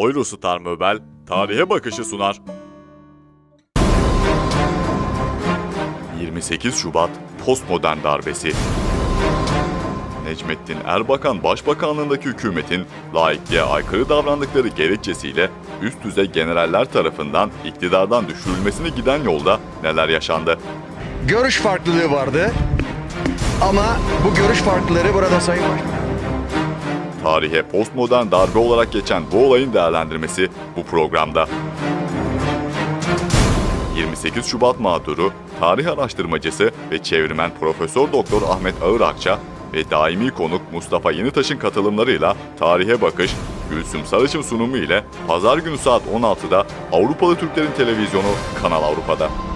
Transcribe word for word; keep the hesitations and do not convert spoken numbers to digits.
Oyrosu Tar Möbel Tarihe Bakışı sunar. yirmi sekiz Şubat postmodern darbesi. Necmettin Erbakan Başbakanlığındaki hükümetin laikliğe aykırı davrandıkları gerekçesiyle üst düzey generaller tarafından iktidardan düşürülmesini giden yolda neler yaşandı? Görüş farklılığı vardı ama bu görüş farklılığı burada sayın başbakan. Tarihe postmodern darbe olarak geçen bu olayın değerlendirmesi bu programda. yirmi sekiz Şubat mağduru, tarih araştırmacısı ve çevirmen Profesör Doktor Ahmet Ağırakça ve daimi konuk Mustafa Yenitaş'ın katılımlarıyla Tarihe Bakış, Gülsüm Sarıç'ın sunumu ile Pazar günü saat on altıda Avrupalı Türklerin Televizyonu Kanal Avrupa'da.